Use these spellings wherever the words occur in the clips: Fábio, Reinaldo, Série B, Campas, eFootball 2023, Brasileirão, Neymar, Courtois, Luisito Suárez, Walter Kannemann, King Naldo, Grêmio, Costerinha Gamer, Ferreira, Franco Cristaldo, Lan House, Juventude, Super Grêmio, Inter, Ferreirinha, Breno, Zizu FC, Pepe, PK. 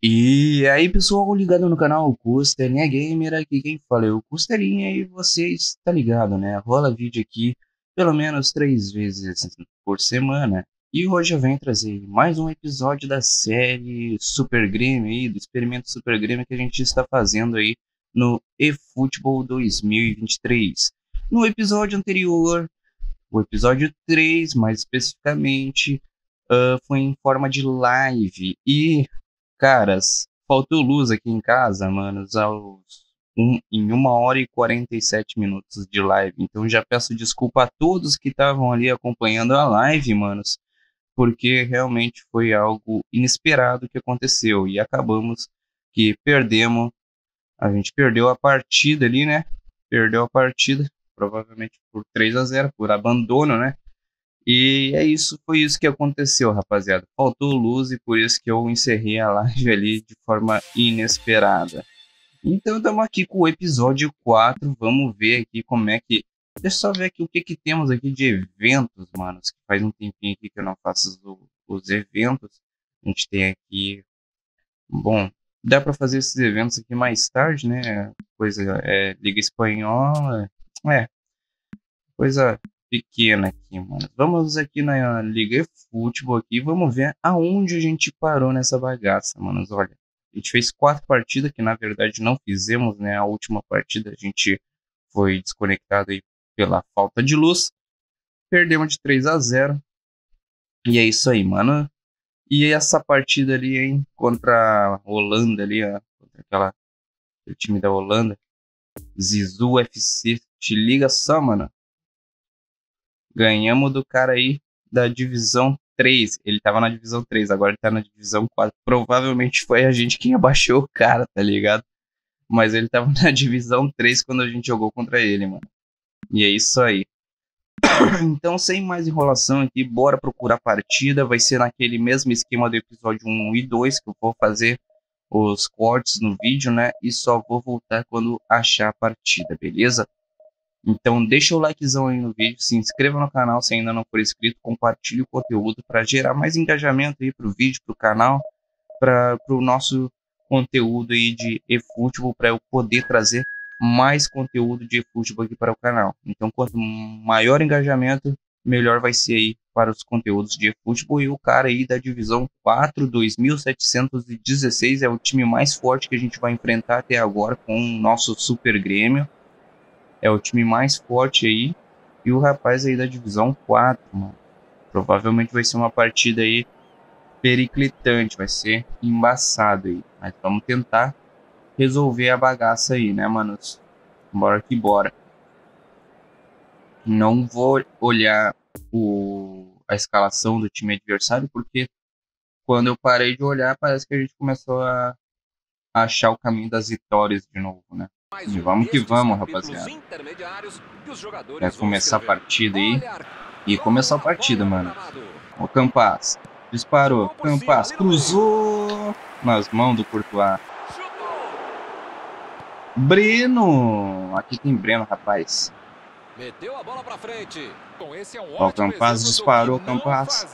E aí, pessoal, ligado no canal Costerinha Gamer, aqui quem fala é o Costerinha e vocês tá ligado, né? Rola vídeo aqui pelo menos 3 vezes por semana. E hoje eu venho trazer mais um episódio da série Super Grêmio aí, do experimento Super Grêmio que a gente está fazendo aí no eFootball 2023. No episódio anterior, o episódio 3 mais especificamente, foi em forma de live e... caras, faltou luz aqui em casa, manos, em 1h e 47min de live. Então já peço desculpa a todos que estavam ali acompanhando a live, manos, porque realmente foi algo inesperado que aconteceu. E acabamos que perdemos, a gente perdeu a partida ali, né? Perdeu a partida, provavelmente por 3 a 0, por abandono, né? E é isso, foi isso que aconteceu, rapaziada. Faltou luz e por isso que eu encerrei a live ali de forma inesperada. Então estamos aqui com o episódio 4, vamos ver aqui como é que... Deixa eu só ver aqui o que que temos aqui de eventos, manos. Faz um tempinho aqui que eu não faço os eventos. A gente tem aqui... Bom, dá pra fazer esses eventos aqui mais tarde, né? Coisa, Liga Espanhola... coisa... pequena aqui, mano. Vamos aqui na Liga eFootball aqui, vamos ver aonde a gente parou nessa bagaça, manos. Olha, a gente fez 4 partidas, que na verdade não fizemos, né? A última partida a gente foi desconectado aí pela falta de luz. Perdemos de 3 a 0. E é isso aí, mano. E essa partida ali, hein? Contra a Holanda ali, ó. Contra aquele time da Holanda. Zizu FC. Te liga só, mano. Ganhamos do cara aí da divisão 3. Ele tava na divisão 3, agora ele tá na divisão 4. Provavelmente foi a gente quem abaixou o cara, tá ligado? Mas ele tava na divisão 3 quando a gente jogou contra ele, mano. E é isso aí. Então, sem mais enrolação aqui, bora procurar partida. Vai ser naquele mesmo esquema do episódio 1 e 2, que eu vou fazer os cortes no vídeo, né? E só vou voltar quando achar a partida, beleza? Então deixa o likezão aí no vídeo, se inscreva no canal se ainda não for inscrito, compartilhe o conteúdo para gerar mais engajamento aí pro vídeo, pro canal, para o nosso conteúdo aí de eFootball, para eu poder trazer mais conteúdo de eFootball aqui para o canal. Então quanto maior engajamento, melhor vai ser aí para os conteúdos de eFootball. E o cara aí da divisão 4, 2716, é o time mais forte que a gente vai enfrentar até agora com o nosso Super Grêmio. É o time mais forte aí. E o rapaz aí da divisão 4, mano. Provavelmente vai ser uma partida aí periclitante. Vai ser embaçado aí. Mas vamos tentar resolver a bagaça aí, né, manos? Bora que bora. Não vou olhar a escalação do time adversário, porque quando eu parei de olhar, parece que a gente começou a achar o caminho das vitórias de novo, né? E vamos que vamos, rapaziada. Vai começar a partida aí. E começou a partida, mano. O Campas disparou. Campas cruzou nas mãos do Courtois. Breno. Aqui tem Breno, rapaz. O Campas disparou. Campas.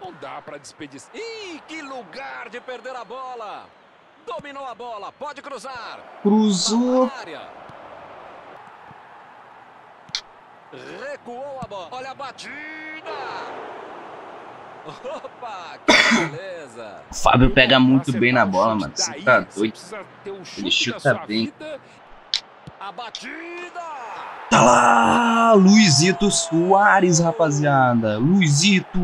Não dá pra desperdiçar. Ih, que lugar de perder a bola. Dominou a bola, pode cruzar. Cruzou. Recuou a bola. Olha a batida. Opa, que beleza. O Fábio pega muito bem na bola, mano. Você tá doido. Ele chuta bem. A batida. Tá lá, Luisito Suárez, rapaziada. Luisito.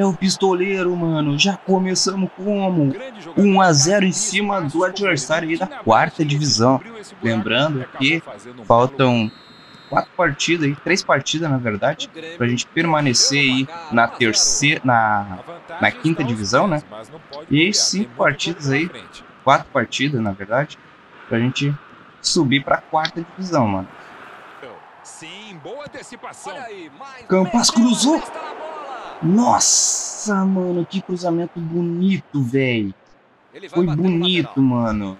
É o pistoleiro, mano. Já começamos como 1 a 0 em cima do adversário aí da 4ª divisão. Lembrando que faltam 4 partidas, 3 partidas na verdade, pra gente permanecer aí na terceira, na 5ª divisão, né? E 5 partidas aí, 4 partidas na verdade, pra gente subir pra 4ª divisão, mano. Campas cruzou. Nossa, mano, que cruzamento bonito, velho. Foi bonito, mano.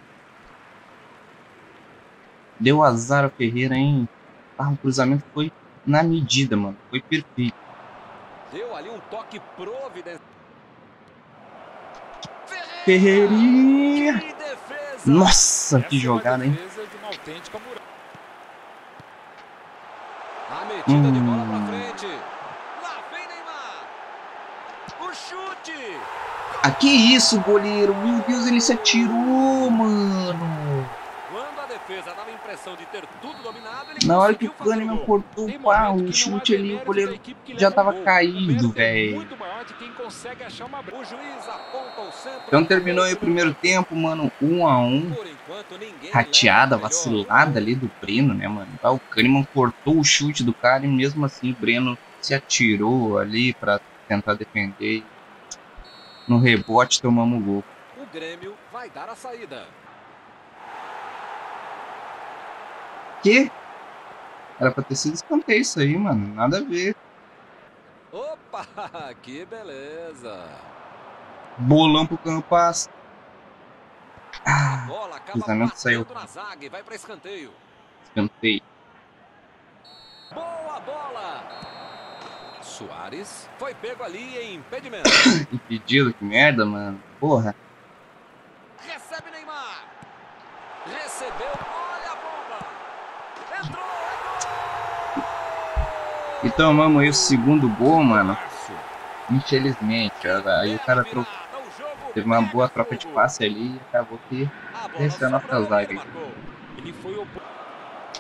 Deu azar a Ferreira, hein? Ah, o cruzamento foi na medida, mano. Foi perfeito. Deu ali um toque providencial. Ferreirinha. Nossa, que jogada, hein? A metida de bola pra frente. Lá vem Neymar. O chute. Ah, que isso, goleiro. Meu Deus, ele se atirou, mano. Quando a defesa dava a impressão de ter tudo dominado, ele na hora que o Kannemann cortou o pau, o chute ali, o goleiro já tava caído, velho. Então terminou aí o primeiro tempo, mano. 1 a 1. Rateada, vacilada ali do Breno, né, mano? O Kannemann cortou o chute do cara e mesmo assim o Breno se atirou ali pra tentar defender. No rebote tomamos o gol. O Grêmio vai dar a saída. Que? Era pra ter sido escanteio isso aí, mano. Nada a ver. Opa, que beleza. Bolão pro Campas. Ah, o cruzamento saiu. Na zaga e vai pra escanteio. Escanteio. Boa bola. Suárez foi pego ali em impedimento. Impedido, que merda, mano. Porra. Recebe Neymar. Recebeu, olha a bomba. Entrou, é gol! E tomamos aí o segundo gol, mano. Infelizmente, aí o cara trocou. Teve uma boa troca de passe ali e acabou que desceu a nossa zaga. Ele foi o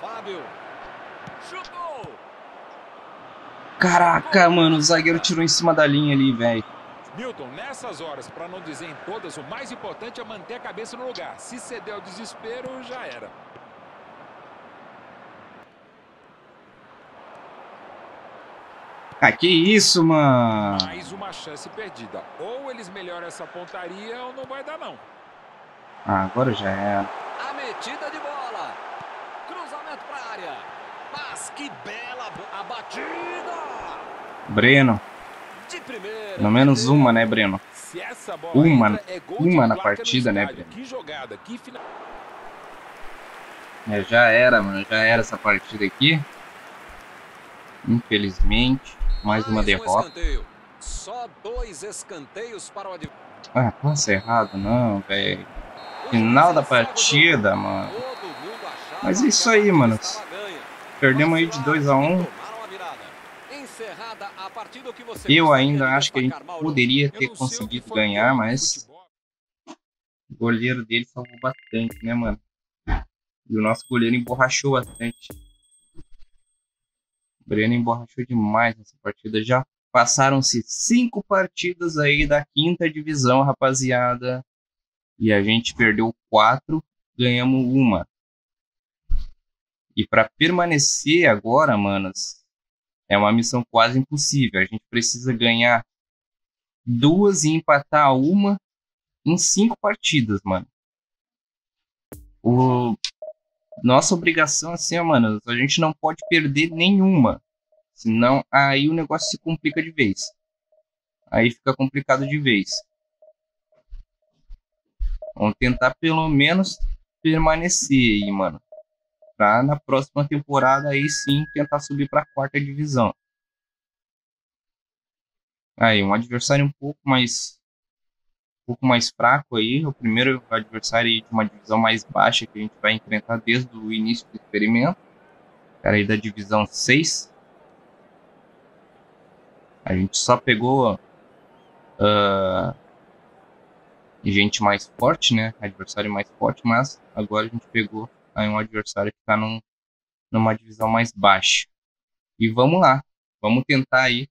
Fábio. Chutou. Caraca, mano, o zagueiro tirou em cima da linha ali, velho. Milton, nessas horas, para não dizer em todas, o mais importante é manter a cabeça no lugar. Se ceder ao desespero, já era. Ah, que isso, mano. Mais uma chance perdida. Ou eles melhoram essa pontaria ou não vai dar, não. Ah, agora já era. A metida de bola. Cruzamento pra área. Mas que bela a batida! Breno. De primeira, pelo menos uma, né, Breno? Uma na partida, né, Breno? Que jogada, que final... É, já era, mano. Já era essa partida aqui. Infelizmente. Mais uma derrota. Só 2 escanteios para o adversário. Ah, passa errado, não, velho. Final da partida, mano. Mas é isso aí, mano. Perdemos aí de 2 a 1. Eu ainda acho que a gente poderia ter conseguido ganhar, mas o goleiro dele salvou bastante, né, mano? E o nosso goleiro emborrachou bastante. O Breno emborrachou demais nessa partida. Já passaram-se 5 partidas aí da 5ª divisão, rapaziada. E a gente perdeu 4, ganhamos 1. E para permanecer agora, manos, é uma missão quase impossível. A gente precisa ganhar 2 e empatar 1 em 5 partidas, mano. Nossa obrigação assim, mano, a gente não pode perder nenhuma. Senão aí o negócio se complica de vez. Aí fica complicado de vez. Vamos tentar pelo menos permanecer aí, mano. Pra na próxima temporada aí sim tentar subir para a 4ª divisão. Aí um adversário um pouco mais fraco aí, o primeiro adversário de uma divisão mais baixa que a gente vai enfrentar desde o início do experimento. Cara aí da divisão 6. A gente só pegou gente mais forte, né? Adversário mais forte, mas agora a gente pegou aí um adversário que está numa divisão mais baixa. E vamos lá. Vamos tentar aí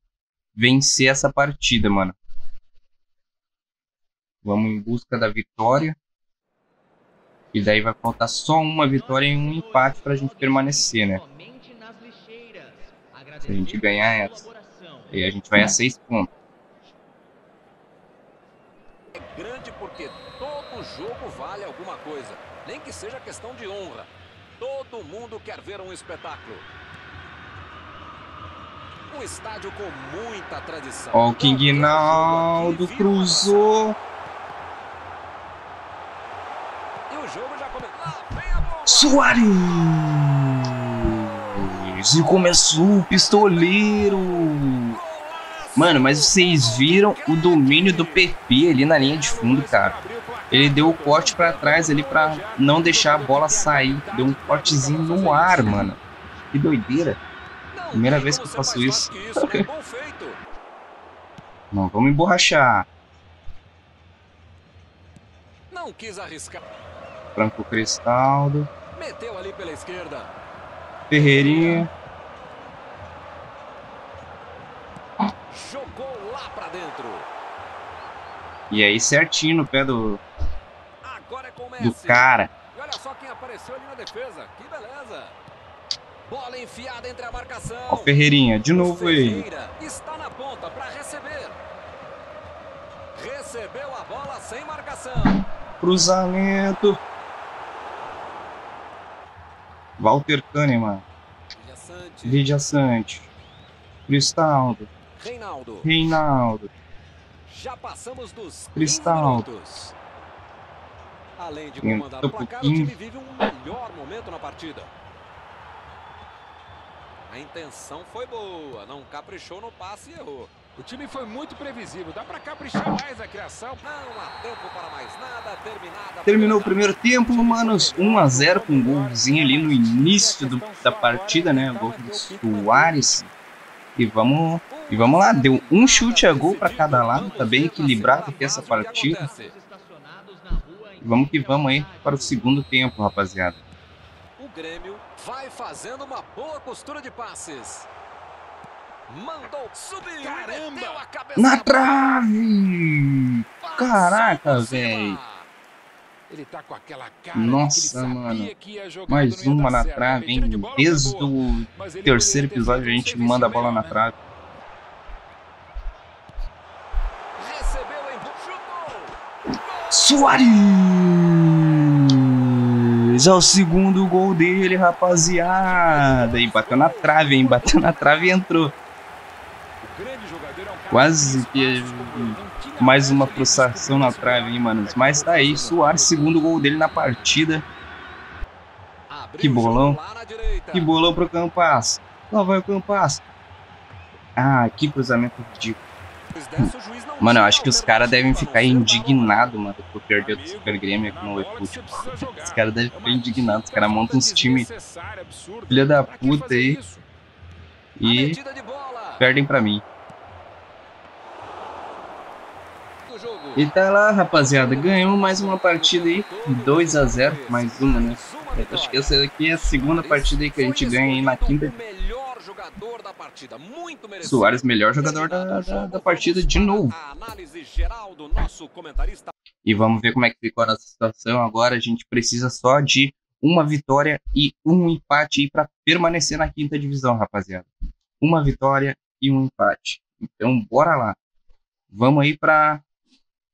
vencer essa partida, mano. Vamos em busca da vitória. E daí vai faltar só uma vitória e um empate para a gente permanecer, né? Se a gente ganhar essa. E a gente vai a 6 pontos. É grande porque todo jogo vale alguma coisa. Nem que seja questão de honra. Todo mundo quer ver um espetáculo. Um estádio com muita tradição. Ó, o King Naldo cruzou. E o jogo já começou. Lá vem a bola. Suárez. E começou o pistoleiro. Mano, mas vocês viram o domínio do Pepe ali na linha de fundo, cara. Ele deu o corte pra trás ali pra não deixar a bola sair. Deu um cortezinho no ar, mano. Que doideira. Primeira vez que eu faço isso. Não, vamos emborrachar. Não quis arriscar. Franco Cristaldo. Meteu ali pela esquerda. Ferreirinha. Jogou lá pra dentro. E aí certinho no pé do cara. E olha só quem apareceu ali na defesa. Que beleza. Bola enfiada entre a marcação. Ó, Ferreirinha, de novo aí. Está na ponta para receber. Recebeu a bola sem marcação. Cruzamento. Walter Kannemann. Lídia Sante. Cristaldo. Reinaldo. Já passamos dos Cristaldo. Além de comandar o placar, o time vive um melhor momento na partida. A intenção foi boa, não caprichou no passe e errou. O time foi muito previsível, dá para caprichar mais a criação. Não há tempo para mais nada, terminou o primeiro tempo, manos. 1 a 0 com um golzinho ali no início da partida, né? Gol do Suárez. E vamos lá, deu um chute a gol para cada lado, tá bem equilibrado aqui essa partida. E vamos que vamos aí para o segundo tempo, rapaziada. O Grêmio vai fazendo uma boa postura de passes. Mandou subir, meteu a cabeça na trave. Caraca, velho. Ele tá com aquela cara. Nossa, mano. Mais uma na trave, hein? Desde o terceiro episódio a gente manda a bola na trave. Recebeu, chutou. Suárez! É o segundo gol dele, rapaziada. E bateu na trave, hein? Bateu na trave e entrou. Quase que mais uma frustração na trave, hein, mano. Mas tá aí, Suárez, segundo gol dele na partida. Que bolão. Que bolão pro Campas. Lá vai o Campas. Ah, que cruzamento ridículo. Mano, eu acho que os caras devem ficar indignados, mano, por perder do Super Grêmio aqui no eFootball. Os caras devem ficar indignados. Os caras montam uns times filha da puta aí e perdem pra mim. E tá lá, rapaziada, ganhou mais uma partida aí, 2 a 0, mais uma, né? Eu acho que essa daqui é a segunda partida aí que a gente ganha aí na quinta. Suárez, melhor jogador da partida de novo. E vamos ver como é que ficou a nossa situação agora. A gente precisa só de uma vitória e um empate aí pra permanecer na quinta divisão, rapaziada. Uma vitória e um empate. Então, bora lá. Vamos aí pra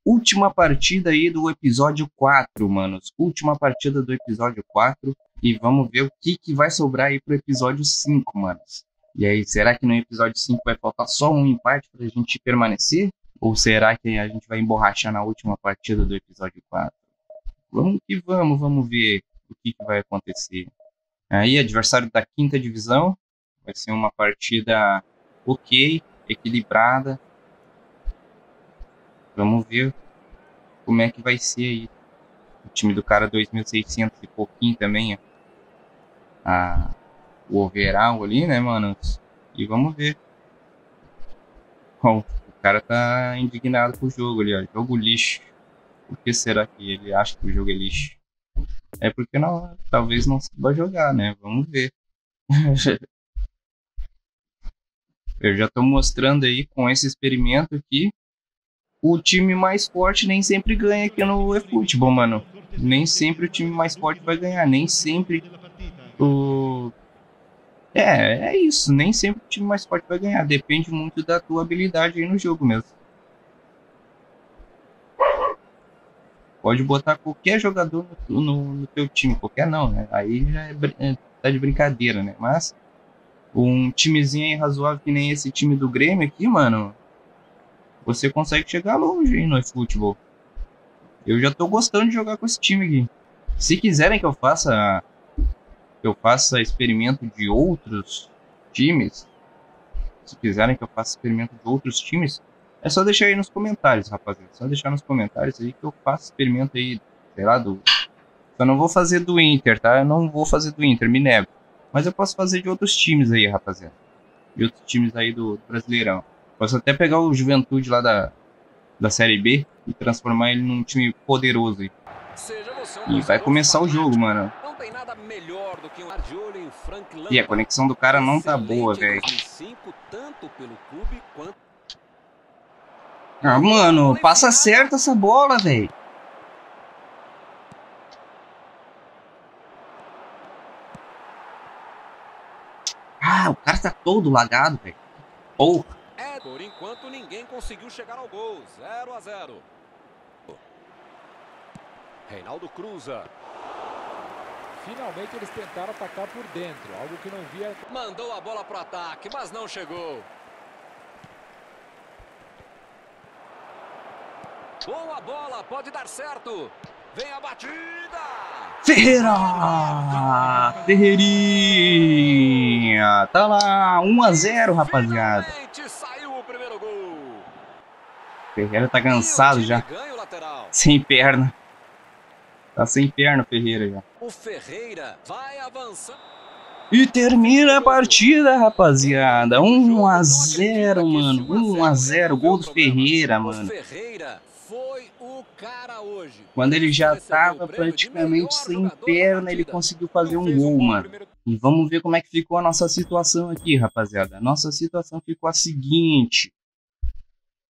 última partida aí do episódio 4, manos. Última partida do episódio 4. E vamos ver o que, que vai sobrar aí pro episódio 5, manos. E aí, será que no episódio 5 vai faltar só um empate pra gente permanecer? Ou será que a gente vai emborrachar na última partida do episódio 4? Vamos que vamos, vamos ver o que, que vai acontecer. Aí, adversário da quinta divisão. Vai ser uma partida ok, equilibrada. Vamos ver como é que vai ser aí. O time do cara 2.600 e pouquinho também, ó. O overall ali, né, mano? E vamos ver. Bom, o cara tá indignado com o jogo ali, ó. Jogo lixo. Por que será que ele acha que o jogo é lixo? É porque não, talvez não saiba jogar, né? Vamos ver. Eu já tô mostrando aí com esse experimento aqui. O time mais forte nem sempre ganha aqui no eFootball, mano. Nem sempre o time mais forte vai ganhar. Nem sempre o... É isso. Nem sempre o time mais forte vai ganhar. Depende muito da tua habilidade aí no jogo mesmo. Pode botar qualquer jogador no teu time. Qualquer não, né? Aí já tá de brincadeira, né? Mas um timezinho aí razoável que nem esse time do Grêmio aqui, mano... Você consegue chegar longe aí no eFootball. Eu já tô gostando de jogar com esse time aqui. Se quiserem que eu faça experimento de outros times, É só deixar aí nos comentários, rapaziada. É só deixar nos comentários aí que eu faço experimento aí, sei lá, do... Eu não vou fazer do Inter, tá? Eu não vou fazer do Inter, me nego. Mas eu posso fazer de outros times aí, rapaziada. De outros times aí do Brasileirão. Posso até pegar o Juventude lá da Série B e transformar ele num time poderoso aí. E vai começar o jogo, mano. E a conexão do cara não tá boa, velho. Ah, mano, passa certo essa bola, velho. Ah, o cara tá todo lagado, velho. Porra. Por enquanto ninguém conseguiu chegar ao gol. 0 a 0. Reinaldo cruza. Finalmente eles tentaram atacar por dentro, algo que não via. Mandou a bola pro ataque, mas não chegou. Boa bola, pode dar certo. Vem a batida. Ferreira! Ferreirinha! Tá lá, 1 a 0, rapaziada. Saiu o primeiro gol. Ferreira tá cansado já. Sem perna. Tá sem perna o Ferreira já. O Ferreira vai avançando. E termina a partida, rapaziada. 1 a 0, mano. 1 a 0, gol do Ferreira, mano. Foi o cara hoje. Quando ele já tava praticamente sem perna, ele conseguiu fazer um gol, mano. E vamos ver como é que ficou a nossa situação aqui, rapaziada. A nossa situação ficou a seguinte.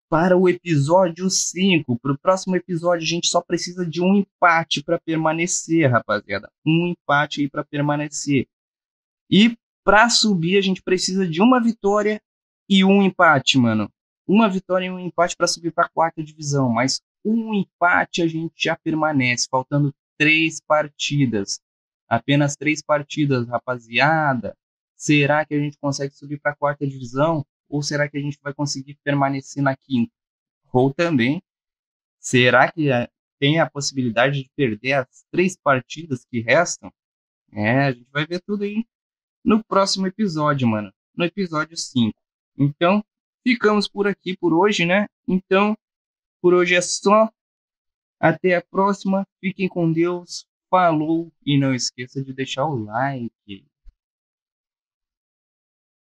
Para o episódio 5, para o próximo episódio, a gente só precisa de um empate para permanecer, rapaziada. Um empate aí para permanecer. E para subir, a gente precisa de uma vitória e um empate, mano. Uma vitória e um empate para subir para a 4ª divisão, mas um empate a gente já permanece, faltando 3 partidas. Apenas 3 partidas, rapaziada. Será que a gente consegue subir para a 4ª divisão? Ou será que a gente vai conseguir permanecer na 5ª? Ou também, será que tem a possibilidade de perder as 3 partidas que restam? É, a gente vai ver tudo aí no próximo episódio, mano. No episódio 5. Então... ficamos por aqui por hoje, né? Então, por hoje é só. Até a próxima. Fiquem com Deus. Falou. E não esqueça de deixar o like.